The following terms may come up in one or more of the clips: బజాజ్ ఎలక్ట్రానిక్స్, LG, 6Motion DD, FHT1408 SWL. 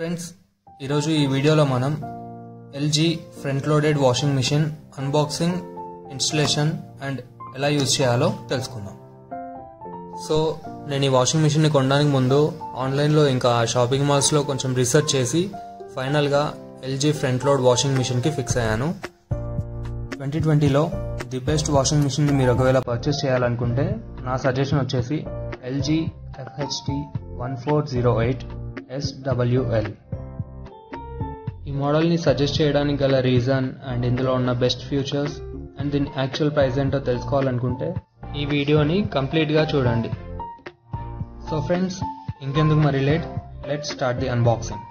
Friends ఈరోజు ఈ వీడియోలో మనం LG front loaded washing machine unboxing installation and ఎలా యూజ్ చేయాలో తెలుసుకుందాం. సో నేను ఈ వాషింగ్ మెషిన్ని కొనడానికి ముందు ఆన్లైన్లో ఇంకా షాపింగ్ మాల్స్లో కొంచెం రీసెర్చ్ చేసి ఫైనల్గా LG ఫ్రంట్ లోడ్ వాషింగ్ మెషిన్కి ఫిక్స్ అయ్యాను. 2020లో ది బెస్ట్ వాషింగ్ మెషిన్ని మీరు ఒకవేళ పర్చేస్ చేయాలనుకుంటే నా సజెషన్ వచ్చేసి LG FHT1408 SWL. ఈ మోడల్ని సజెస్ట్ చేయడానికి గల రీజన్ అండ్ ఇందులో ఉన్న బెస్ట్ ఫీచర్స్ అండ్ దీని యాక్చువల్ ప్రైస్ ఏంటో తెలుసుకోవాలనుకుంటే ఈ వీడియోని కంప్లీట్గా చూడండి. సో ఫ్రెండ్స్ ఇంకెందుకు మరి late, let's start the unboxing.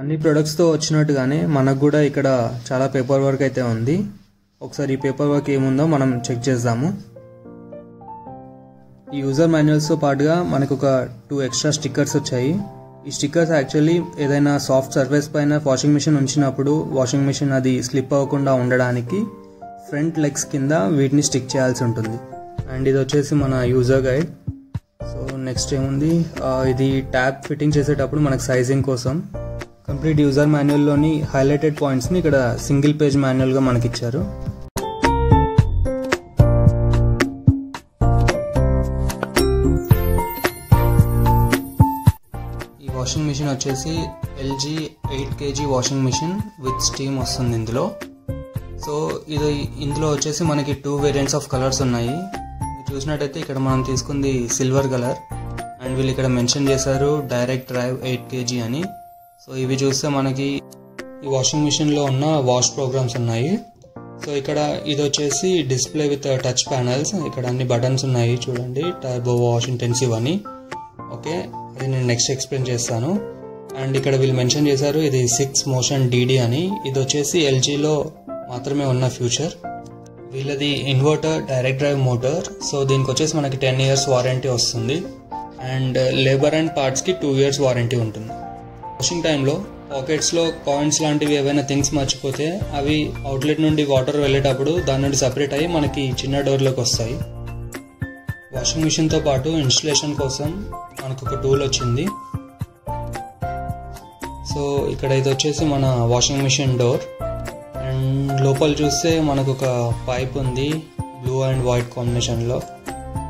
అన్ని ప్రొడక్ట్స్తో వచ్చినట్టుగానే మనకు కూడా ఇక్కడ చాలా పేపర్ వర్క్ అయితే ఉంది. ఒకసారి ఈ పేపర్ వర్క్ ఏముందో మనం చెక్ చేద్దాము. ఈ యూజర్ మాన్యువల్స్తో పాటుగా మనకు ఒక 2 ఎక్స్ట్రా స్టిక్కర్స్ వచ్చాయి. ఈ స్టిక్కర్స్ యాక్చువల్లీ ఏదైనా సాఫ్ట్ సర్ఫేస్ పైన వాషింగ్ మెషిన్ ఉంచినప్పుడు వాషింగ్ మెషిన్ అది స్లిప్ అవ్వకుండా ఉండడానికి ఫ్రంట్ లెగ్స్ కింద వీటిని స్టిక్ చేయాల్సి ఉంటుంది. అండ్ ఇది వచ్చేసి మన యూజర్ గైడ్. సో నెక్స్ట్ ఏముంది, ఇది ట్యాప్ ఫిట్టింగ్ చేసేటప్పుడు మనకు సైజింగ్ కోసం కంప్లీట్ యూజర్ మాన్యువల్లోని హైలైటెడ్ పాయింట్స్ని ఇక్కడ సింగిల్ పేజ్ మాన్యువల్గా మనకి ఇచ్చారు. ఈ వాషింగ్ మెషిన్ వచ్చేసి LG 8 kg washing machine with steam వస్తుంది ఇందులో. సో ఇది ఇందులో వచ్చేసి మనకి 2 వేరియంట్స్ ఆఫ్ కలర్స్ ఉన్నాయి. చూసినట్టయితే ఇక్కడ మనం తీసుకుంది సిల్వర్ కలర్ అండ్ వీళ్ళు ఇక్కడ మెన్షన్ చేశారు డైరెక్ట్ డ్రైవ్ 8 kg అని. సో ఇవి చూస్తే మనకి ఈ వాషింగ్ మిషన్లో ఉన్న వాష్ ప్రోగ్రామ్స్ ఉన్నాయి. సో ఇక్కడ ఇది వచ్చేసి డిస్ప్లే విత్ టచ్ ప్యానల్స్, ఇక్కడ అన్ని బటన్స్ ఉన్నాయి చూడండి, టర్బో వాష్ ఇంటెన్సివ్ అని. ఓకే, అది నేను నెక్స్ట్ ఎక్స్ప్లెయిన్ చేస్తాను. అండ్ ఇక్కడ వీళ్ళు మెన్షన్ చేశారు ఇది 6Motion DD అని. ఇది వచ్చేసి LGలో మాత్రమే ఉన్న ఫ్యూచర్. వీళ్ళది inverter direct drive motor. So దీనికి వచ్చేసి మనకి 10 years వారంటీ వస్తుంది అండ్ లేబర్ అండ్ పార్ట్స్కి 2 years వారంటీ ఉంటుంది. వాషింగ్ టైంలో పాకెట్స్లో కాయిన్స్ లాంటివి ఏవైనా థింగ్స్ మర్చిపోతే అవి అవుట్లెట్ నుండి వాటర్ వెళ్ళేటప్పుడు దాని నుండి సపరేట్ అయ్యి మనకి చిన్న డోర్లోకి వస్తాయి. వాషింగ్ మిషన్తో పాటు ఇన్స్టలేషన్ కోసం మనకు ఒక టూల్ వచ్చింది. సో ఇక్కడ ఇది వచ్చేసి మన వాషింగ్ మిషన్ డోర్ అండ్ లోపల చూస్తే మనకు ఒక పైప్ ఉంది బ్లూ అండ్ వైట్ కాంబినేషన్లో.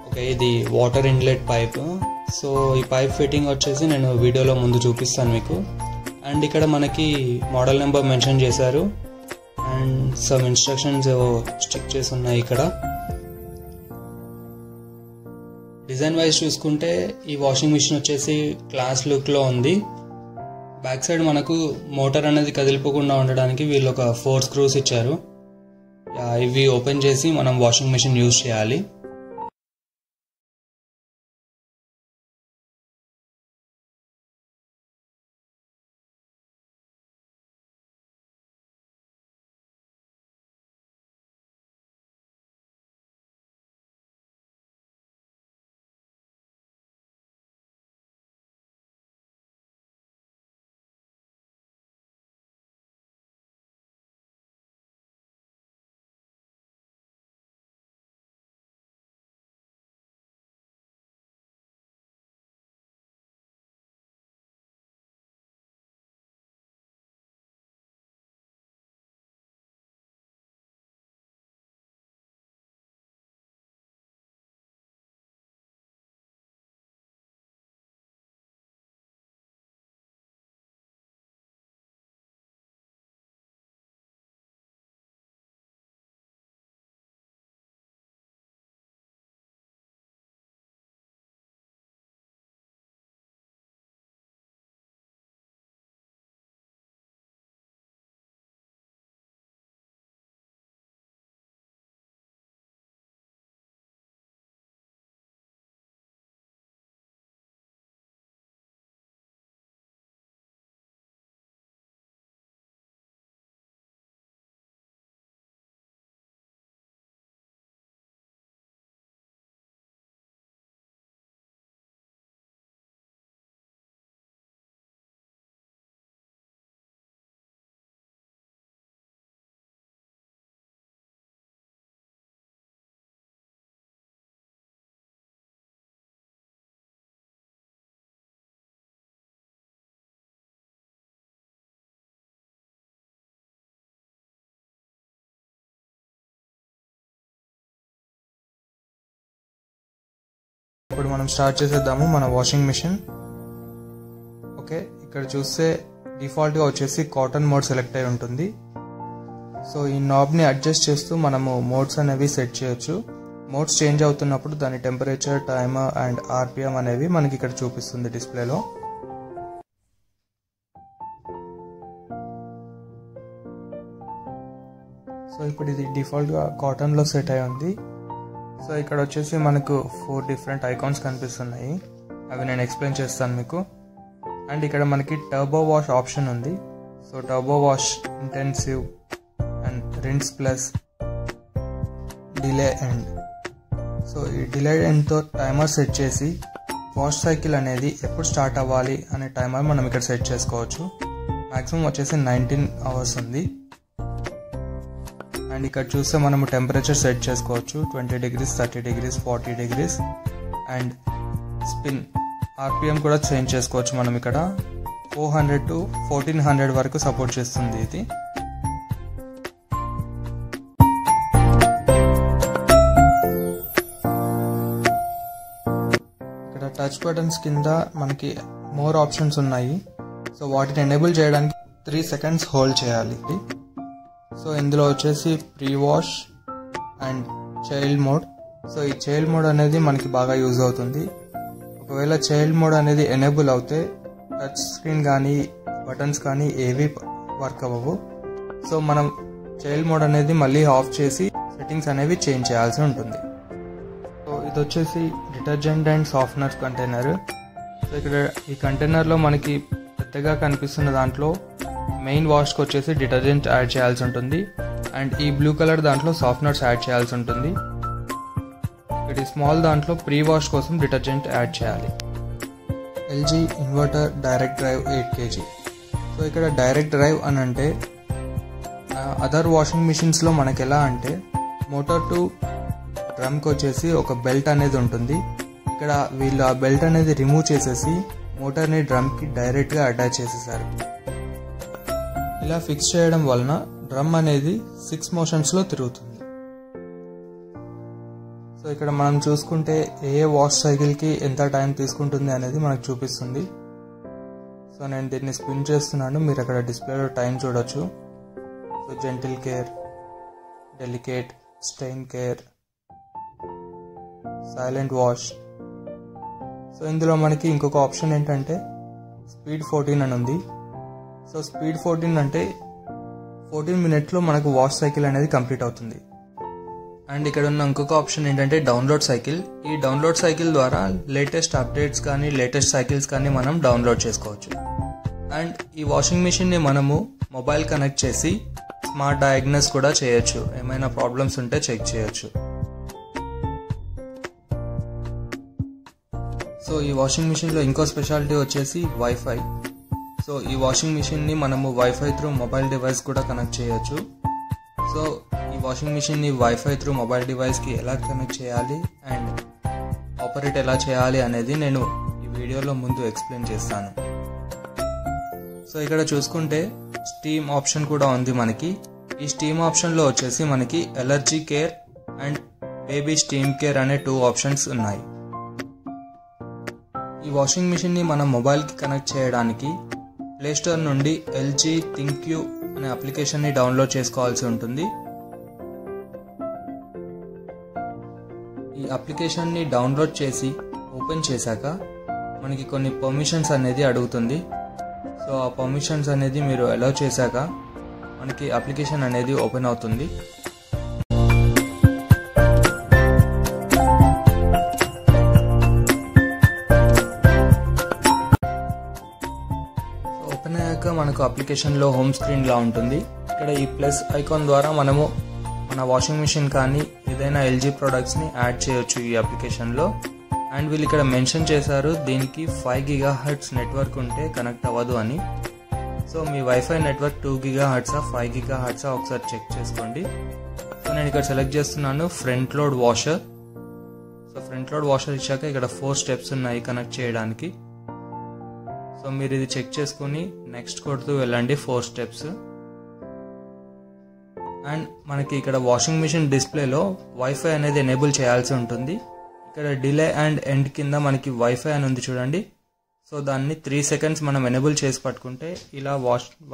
ఓకే, ఇది వాటర్ ఇన్లెట్ పైప్. సో ఈ పైప్ ఫిట్టింగ్ వచ్చేసి నేను వీడియోలో ముందు చూపిస్తాను మీకు. అండ్ ఇక్కడ మనకి మోడల్ నెంబర్ మెన్షన్ చేశారు అండ్ సమ్ ఇన్స్ట్రక్షన్స్ ఏవో స్టిక్ చేసి ఉన్నాయి ఇక్కడ. డిజైన్ వైజ్ చూసుకుంటే ఈ వాషింగ్ మిషన్ వచ్చేసి క్లాస్ లుక్లో ఉంది. బ్యాక్ సైడ్ మనకు మోటార్ అనేది కదిలిపోకుండా ఉండడానికి వీళ్ళు ఒక 4 స్క్రూస్ ఇచ్చారు. ఇవి ఓపెన్ చేసి మనం వాషింగ్ మిషన్ యూజ్ చేయాలి. ఇప్పుడు మనం స్టార్ట్ చేసేద్దాము మన వాషింగ్ మెషిన్. ఓకే, ఇక్కడ చూస్తే డిఫాల్ట్గా వచ్చేసి కాటన్ మోడ్ సెలెక్ట్ అయి ఉంటుంది. సో ఈ నాబ్ని అడ్జస్ట్ చేస్తూ మనము మోడ్స్ అనేవి సెట్ చేయొచ్చు. మోడ్స్ చేంజ్ అవుతున్నప్పుడు దాని టెంపరేచర్, టైమర్ అండ్ ఆర్పిఎం అనేవి మనకి ఇక్కడ చూపిస్తుంది డిస్ప్లేలో. సో ఇప్పుడు ఇది డిఫాల్ట్గా కాటన్లో సెట్ అయి ఉంది. సో ఇక్కడ వచ్చేసి మనకు 4 డిఫరెంట్ ఐకాన్స్ కనిపిస్తున్నాయి, అవి నేను ఎక్స్ప్లెయిన్ చేస్తాను మీకు. అండ్ ఇక్కడ మనకి టర్బో వాష్ ఆప్షన్ ఉంది. So turbo wash, intensive and rinse plus, delay end. So ఈ డిలే ఎండ్తో టైమర్ సెట్ చేసి వాష్ సైకిల్ అనేది ఎప్పుడు స్టార్ట్ అవ్వాలి అనే టైమర్ మనం ఇక్కడ సెట్ చేసుకోవచ్చు. మ్యాక్సిమం వచ్చేసి 19 hours ఉంది. అండ్ ఇక్కడ చూస్తే మనము టెంపరేచర్ సెట్ చేసుకోవచ్చు, 20 degrees, 30 degrees, 40 degrees. And spin, RPM కూడా చేంజ్ చేసుకోవచ్చు మనం ఇక్కడ. 400 to 1400 వరకు సపోర్ట్ చేస్తుంది ఇది. ఇక్కడ టచ్ బటన్స్ కింద మనకి మోర్ ఆప్షన్స్ ఉన్నాయి. సో వాటిని ఎనేబుల్ చేయడానికి 3 seconds హోల్డ్ చేయాలి. సో ఇందులో వచ్చేసి pre wash and child mode. So ఈ చైల్డ్ మోడ్ అనేది మనకి బాగా యూజ్ అవుతుంది. ఒకవేళ చైల్డ్ మోడ్ అనేది ఎనేబుల్ అవుతే టచ్ స్క్రీన్ కానీ బటన్స్ కానీ ఏవి వర్క్ అవ్వవు. సో మనం చైల్డ్ మోడ్ అనేది మళ్ళీ ఆఫ్ చేసి సెట్టింగ్స్ అనేవి చేంజ్ చేయాల్సి ఉంటుంది. సో ఇది వచ్చేసి detergent and softener container. So ఇక్కడ ఈ కంటైనర్లో మనకి పెద్దగా కనిపిస్తున్న దాంట్లో మెయిన్ వాష్కి వచ్చేసి డిటర్జెంట్ యాడ్ చేయాల్సి ఉంటుంది. అండ్ ఈ బ్లూ కలర్ దాంట్లో సాఫ్ట్నర్స్ యాడ్ చేయాల్సి ఉంటుంది. ఇక్కడ స్మాల్ దాంట్లో ప్రీ వాష్ కోసం డిటర్జెంట్ యాడ్ చేయాలి. LG inverter direct drive 8 kg. So ఇక్కడ డైరెక్ట్ డ్రైవ్ అని అంటే అదర్ వాషింగ్ మిషన్స్లో మనకి ఎలా అంటే మోటార్ టు డ్రమ్కి వచ్చేసి ఒక బెల్ట్ అనేది ఉంటుంది. ఇక్కడ వీళ్ళు ఆ బెల్ట్ అనేది రిమూవ్ చేసేసి మోటార్ని డ్రమ్కి డైరెక్ట్గా అటాచ్ చేసేసారు. ఇలా ఫిక్స్ చేయడం వలన డ్రమ్ అనేది 6 motions లో తిరుగుతుంది. సో ఇక్కడ మనం చూసుకుంటే ఏ వాష్ సైకిల్కి ఎంత టైం తీసుకుంటుంది అనేది మనకు చూపిస్తుంది. సో నేను దీన్ని స్పిన్ చేస్తున్నాను, మీరు అక్కడ డిస్ప్లేలో టైం చూడొచ్చు. So gentle care, delicate, stain care, silent wash. So ఇందులో మనకి ఇంకొక ఆప్షన్ ఏంటంటే స్పీడ్ 14 అని ఉంది. సో స్పీడ్ 14 అంటే 14 minutes లో మనకు వాష్ సైకిల్ అనేది కంప్లీట్ అవుతుంది. అండ్ ఇక్కడ ఉన్న ఇంకొక ఆప్షన్ ఏంటంటే డౌన్లోడ్ సైకిల్. ఈ డౌన్లోడ్ సైకిల్ ద్వారా లేటెస్ట్ అప్డేట్స్ కానీ లేటెస్ట్ సైకిల్స్ కానీ మనం డౌన్లోడ్ చేసుకోవచ్చు. అండ్ ఈ వాషింగ్ మిషన్ని మనము మొబైల్ కనెక్ట్ చేసి స్మార్ట్ డయాగ్నోస్ కూడా చేయొచ్చు, ఏమైనా ప్రాబ్లమ్స్ ఉంటే చెక్ చేయొచ్చు. సో ఈ వాషింగ్ మిషన్లో ఇంకో స్పెషాలిటీ వచ్చేసి వైఫై. సో ఈ వాషింగ్ మిషన్ని మనము వైఫై త్రూ మొబైల్ డివైస్ కూడా కనెక్ట్ చేయొచ్చు. సో ఈ వాషింగ్ మిషన్ని వైఫై త్రూ మొబైల్ డివైస్కి ఎలా కనెక్ట్ చేయాలి అండ్ ఆపరేట్ ఎలా చేయాలి అనేది నేను ఈ వీడియోలో ముందు ఎక్స్ప్లెయిన్ చేస్తాను. సో ఇక్కడ చూసుకుంటే స్టీమ్ ఆప్షన్ కూడా ఉంది మనకి. ఈ స్టీమ్ ఆప్షన్లో వచ్చేసి మనకి allergy care and baby steam care అనే 2 options ఉన్నాయి. ఈ వాషింగ్ మిషన్ని మనం మొబైల్కి కనెక్ట్ చేయడానికి ప్లే స్టోర్ నుండి ఎల్జీ థింక్ యూ అనే అప్లికేషన్ని డౌన్లోడ్ చేసుకోవాల్సి ఉంటుంది. ఈ అప్లికేషన్ని డౌన్లోడ్ చేసి ఓపెన్ చేశాక మనకి కొన్ని పర్మిషన్స్ అనేది అడుగుతుంది. సో ఆ పర్మిషన్స్ అనేది మీరు అలౌ చేశాక మనకి అప్లికేషన్ అనేది ఓపెన్ అవుతుంది. మనకు అప్లికేషన్లో హోమ్ స్క్రీన్లా ఉంటుంది. ఇక్కడ ఈ ప్లస్ ఐకాన్ ద్వారా మనము మన వాషింగ్ మిషన్ కానీ ఏదైనా ఎల్జీ ప్రోడక్ట్స్ని యాడ్ చేయొచ్చు ఈ అప్లికేషన్లో. అండ్ వీళ్ళు ఇక్కడ మెన్షన్ చేశారు దీనికి 5 GHz నెట్వర్క్ ఉంటే కనెక్ట్ అవ్వదు అని. సో మీ వైఫై నెట్వర్క్ 2 GHz, 5 GHz ఒకసారి చెక్ చేసుకోండి. సో నేను ఇక్కడ సెలెక్ట్ చేస్తున్నాను front load washer. So front load washer ఇచ్చాక ఇక్కడ 4 steps ఉన్నాయి కనెక్ట్ చేయడానికి. సో మీరు ఇది చెక్ చేసుకుని నెక్స్ట్ కొడుతూ వెళ్ళండి 4 steps. అండ్ మనకి ఇక్కడ వాషింగ్ మిషన్ డిస్ప్లేలో వైఫై అనేది ఎనేబుల్ చేయాల్సి ఉంటుంది. ఇక్కడ ఇక్కడ డిలే అండ్ ఎండ్ కింద మనకి వైఫై అని ఉంది చూడండి. సో దాన్ని 3 seconds మనం ఎనేబుల్ చేసి పట్టుకుంటే ఇలా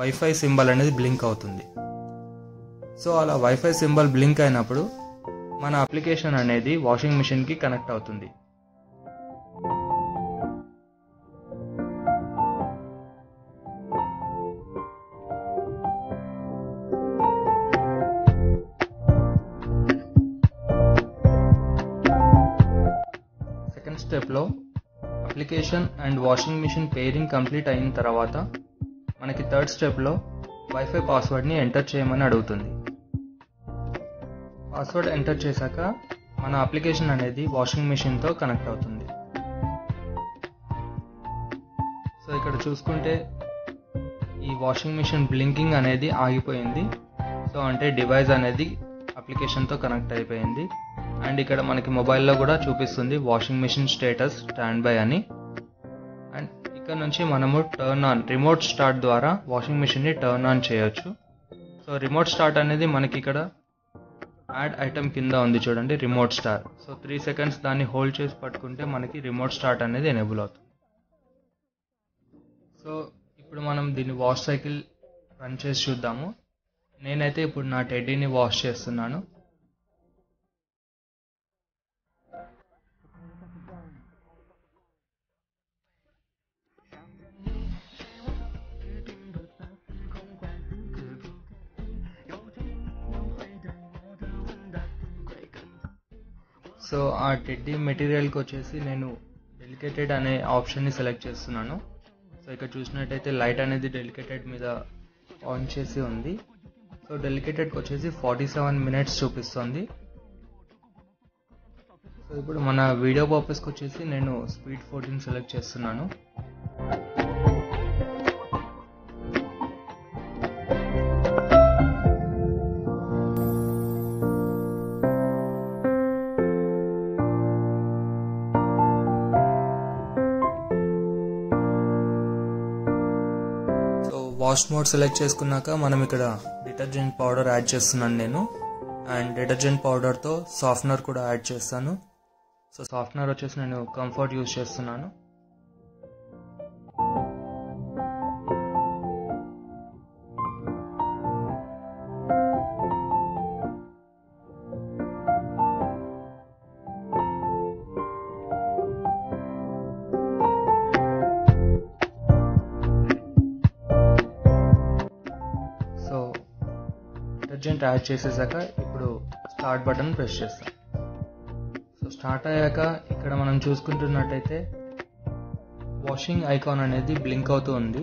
వైఫై సింబల్ అనేది బ్లింక్ అవుతుంది. సో అలా వైఫై సింబల్ బ్లింక్ అయినప్పుడు మన అప్లికేషన్ అనేది వాషింగ్ మిషన్కి కనెక్ట్ అవుతుంది. సెకండ్ స్టెప్లో application and washing machine pairing complete అయిన తర్వాత మనకి థర్డ్ స్టెప్లో వైఫై పాస్వర్డ్ని ఎంటర్ చేయమని అడుగుతుంది. పాస్వర్డ్ ఎంటర్ చేశాక మన అప్లికేషన్ అనేది వాషింగ్ మిషన్తో కనెక్ట్ అవుతుంది. సో ఇక్కడ చూసుకుంటే ఈ వాషింగ్ మిషన్ బ్లింకింగ్ అనేది ఆగిపోయింది. సో అంటే డివైస్ అనేది అప్లికేషన్తో కనెక్ట్ అయిపోయింది. అండ్ ఇక్కడ మనకి మొబైల్లో కూడా చూపిస్తుంది washing machine status standby అని. అండ్ ఇక్కడ నుంచి మనము టర్న్ ఆన్ రిమోట్ స్టార్ట్ ద్వారా వాషింగ్ మిషన్ని టర్న్ ఆన్ చేయొచ్చు. సో రిమోట్ స్టార్ట్ అనేది మనకి ఇక్కడ యాడ్ ఐటమ్ కింద ఉంది చూడండి రిమోట్ స్టార్ట్. సో 3 seconds దాన్ని హోల్డ్ చేసి పట్టుకుంటే మనకి రిమోట్ స్టార్ట్ అనేది ఎనేబుల్ అవుతుంది. సో ఇప్పుడు మనం దీన్ని వాష్ సైకిల్ రన్ చేసి చూద్దాము. నేనైతే ఇప్పుడు నా టెడ్డీని వాష్ చేస్తున్నాను. సో ఆ టెడ్డీ మెటీరియల్కి వచ్చేసి నేను డెలికేటెడ్ అనే ఆప్షన్ని సెలెక్ట్ చేస్తున్నాను. సో ఇక్కడ చూసినట్టయితే లైట్ అనేది డెలికేటెడ్ మీద ఆన్ చేసి ఉంది. సో డెలికేటెడ్కి వచ్చేసి 47 minutes చూపిస్తుంది. సో ఇప్పుడు మన వీడియో పర్పస్కి వచ్చేసి నేను స్పీడ్ 14 సెలెక్ట్ చేస్తున్నాను. వాష్ మోడ్ సెలెక్ట్ చేసుకున్నాక మనం ఇక్కడ డిటర్జెంట్ పౌడర్ యాడ్ చేస్తున్నాను నేను. అండ్ డిటర్జెంట్ పౌడర్తో సాఫ్ట్నర్ కూడా యాడ్ చేస్తాను. సో సాఫ్ట్నర్ వచ్చేసి నేను కంఫర్ట్ యూజ్ చేస్తున్నాను. డిటర్జెంట్ యాడ్ చేసేసాక ఇప్పుడు స్టార్ట్ బటన్ ప్రెస్ చేస్తాం. సో స్టార్ట్ అయ్యాక ఇక్కడ మనం చూసుకుంటున్నట్టయితే వాషింగ్ ఐకాన్ అనేది బ్లింక్ అవుతూ ఉంది.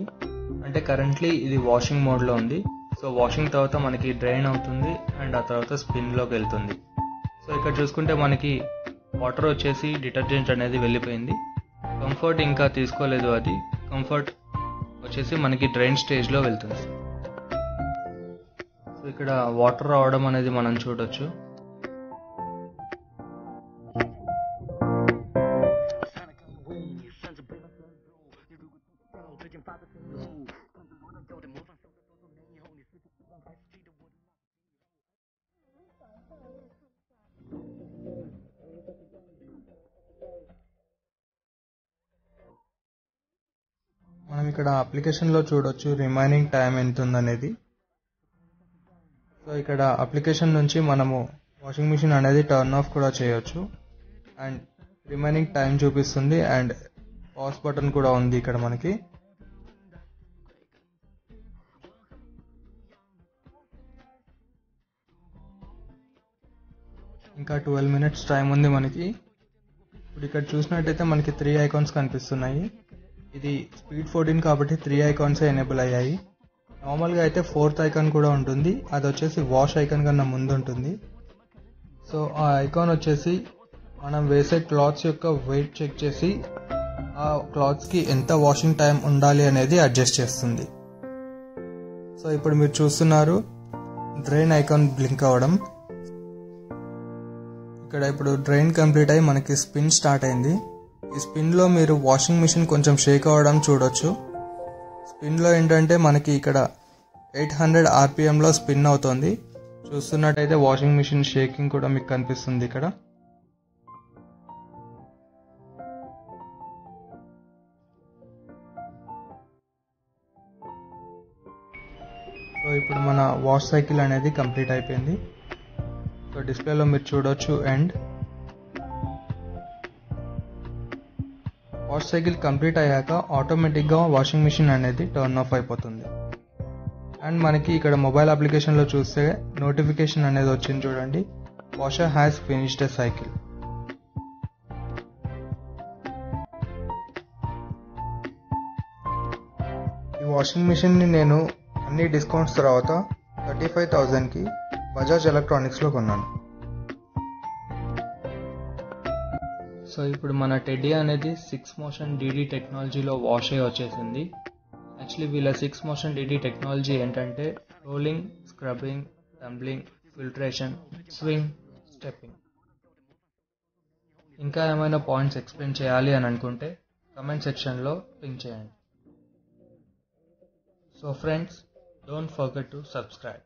అంటే కరెంట్లీ ఇది వాషింగ్ మోడ్లో ఉంది. సో వాషింగ్ తర్వాత మనకి డ్రైన్ అవుతుంది అండ్ ఆ తర్వాత స్పిన్లోకి వెళ్తుంది. సో ఇక్కడ చూసుకుంటే మనకి వాటర్ వచ్చేసి డిటర్జెంట్ అనేది వెళ్ళిపోయింది. కంఫర్ట్ ఇంకా తీసుకోలేదు, అది కంఫర్ట్ వచ్చేసి మనకి డ్రైన్ స్టేజ్లో వెళ్తుంది. ఇక్కడ వాటర్ రావడం అనేది మనం చూడొచ్చు. మనం ఇక్కడ అప్లికేషన్లో చూడొచ్చు రిమైనింగ్ టైం ఎంత ఉందనేది. సో ఇక్కడ అప్లికేషన్ నుంచి మనము వాషింగ్ మిషన్ అనేది టర్న్ ఆఫ్ కూడా చేయొచ్చు. అండ్ రిమైనింగ్ టైం చూపిస్తుంది అండ్ పాజ్ బటన్ కూడా ఉంది ఇక్కడ మనకి. ఇంకా 12 minutes టైం ఉంది మనకి. ఇప్పుడు ఇక్కడ చూసినట్టయితే మనకి 3 icons కనిపిస్తున్నాయి. ఇది స్పీడ్ 14 కాబట్టి 3 icons ఎనేబుల్ అయ్యాయి. నార్మల్గా అయితే 4th icon కూడా ఉంటుంది, అది వచ్చేసి వాష్ ఐకాన్ కన్నా ముందు ఉంటుంది. సో ఆ ఐకాన్ వచ్చేసి మనం వేసే క్లాత్స్ యొక్క వెయిట్ చెక్ చేసి ఆ క్లాత్స్కి ఎంత వాషింగ్ టైం ఉండాలి అనేది అడ్జస్ట్ చేస్తుంది. సో ఇప్పుడు మీరు చూస్తున్నారు డ్రైన్ ఐకాన్ బ్లింక్ అవ్వడం. ఇక్కడ ఇప్పుడు డ్రైన్ కంప్లీట్ అయ్యి మనకి స్పిన్ స్టార్ట్ అయింది. ఈ స్పిన్లో మీరు వాషింగ్ మిషన్ కొంచెం షేక్ అవ్వడం చూడొచ్చు. స్పిన్లో ఏంటంటే మనకి ఇక్కడ 800 RPMలో స్పిన్ అవుతుంది. చూస్తున్నట్టయితే వాషింగ్ మిషన్ షేకింగ్ కూడా మీకు కనిపిస్తుంది ఇక్కడ. ఇప్పుడు మన వాష్ సైకిల్ అనేది కంప్లీట్ అయిపోయింది. సో డిస్ప్లేలో మీరు చూడొచ్చు అండ్ వాష్ సైకిల్ కంప్లీట్ అయ్యాక ఆటోమేటిక్గా వాషింగ్ మిషన్ అనేది టర్న్ ఆఫ్ అయిపోతుంది. అండ్ మనకి ఇక్కడ మొబైల్ అప్లికేషన్లో చూస్తే నోటిఫికేషన్ అనేది వచ్చింది చూడండి, washer has finished a cycle. ఈ వాషింగ్ మిషన్ని నేను అన్ని డిస్కౌంట్స్ తర్వాత 35,000కి బజాజ్ ఎలక్ట్రానిక్స్లో కొన్నాను. సో ఇప్పుడు మన టెడ్డీ అనేది 6Motion DD టెక్నాలజీలో వాష్ అయ్యి వచ్చేసింది. యాక్చువల్లీ వీళ్ళ 6Motion DD టెక్నాలజీ ఏంటంటే rolling, scrubbing, tumbling, filtration, swing, stepping. ఇంకా ఏమైనా పాయింట్స్ ఎక్స్ప్లెయిన్ చేయాలి అని అనుకుంటే కమెంట్ సెక్షన్లో పింగ్ చేయండి. So friends, don't forget to subscribe.